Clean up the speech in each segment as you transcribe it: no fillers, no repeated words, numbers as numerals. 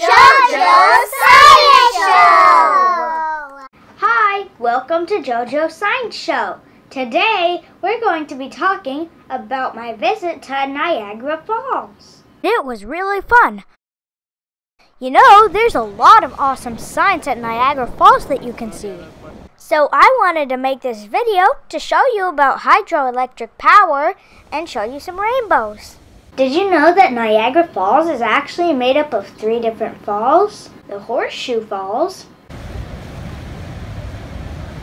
JoJo's Science Show! Hi, welcome to JoJo's Science Show. Today, we're going to be talking about my visit to Niagara Falls. It was really fun. You know, there's a lot of awesome science at Niagara Falls that you can see. So I wanted to make this video to show you about hydroelectric power and show you some rainbows. Did you know that Niagara Falls is actually made up of three different falls? The Horseshoe Falls,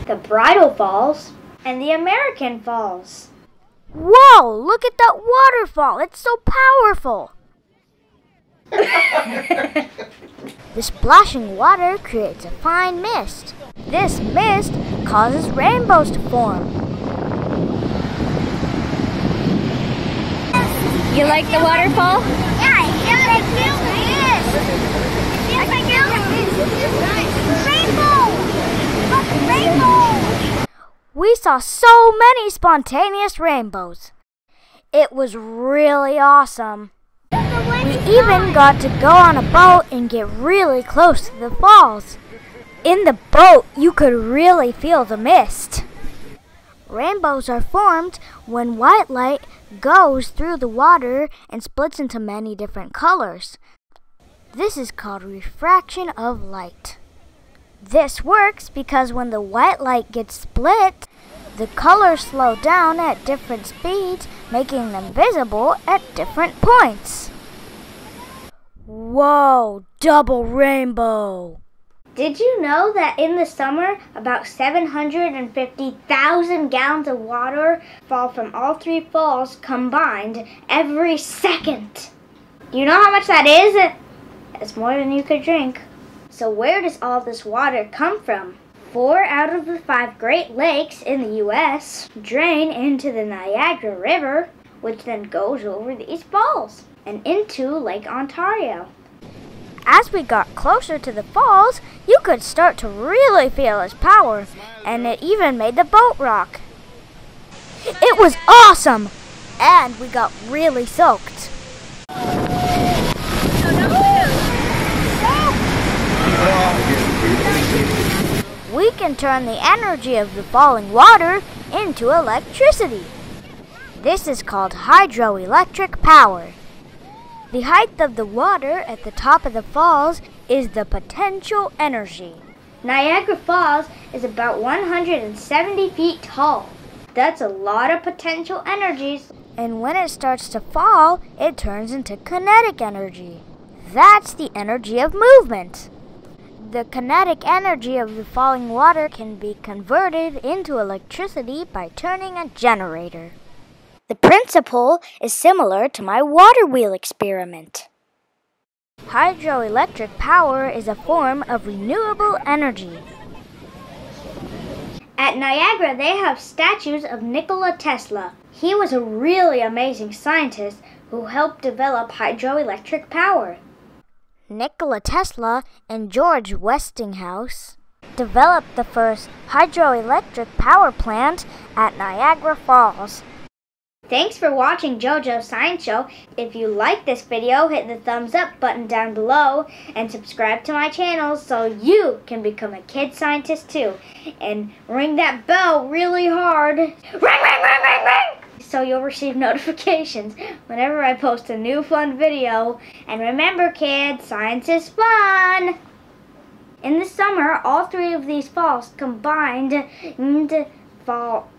the Bridal Falls, and the American Falls. Whoa, look at that waterfall. It's so powerful. The splashing water creates a fine mist. This mist causes rainbows to form. You like the waterfall? Yeah, I feel like it feels like rainbow! We saw so many spontaneous rainbows. It was really awesome. We even got to go on a boat and get really close to the falls. In the boat, you could really feel the mist. Rainbows are formed when white light goes through the water and splits into many different colors. This is called refraction of light. This works because when the white light gets split, the colors slow down at different speeds, making them visible at different points. Whoa, double rainbow! Did you know that in the summer, about 750,000 gallons of water fall from all three falls combined every second? You know how much that is? It's more than you could drink. So where does all this water come from? 4 out of the 5 Great Lakes in the U.S. drain into the Niagara River, which then goes over these falls and into Lake Ontario. As we got closer to the falls, you could start to really feel its power, and it even made the boat rock. It was awesome, and we got really soaked. We can turn the energy of the falling water into electricity. This is called hydroelectric power. The height of the water at the top of the falls is the potential energy. Niagara Falls is about 170 feet tall. That's a lot of potential energies. And when it starts to fall, it turns into kinetic energy. That's the energy of movement. The kinetic energy of the falling water can be converted into electricity by turning a generator. The principle is similar to my water wheel experiment. Hydroelectric power is a form of renewable energy. At Niagara, they have statues of Nikola Tesla. He was a really amazing scientist who helped develop hydroelectric power. Nikola Tesla and George Westinghouse developed the first hydroelectric power plant at Niagara Falls. Thanks for watching JoJo's Science Show. If you like this video, hit the thumbs up button down below and subscribe to my channel so you can become a kid scientist too. And ring that bell really hard. Ring, ring, ring, ring, ring! So you'll receive notifications whenever I post a new fun video. And remember kids, science is fun! In the summer, all three of these falls combined fall...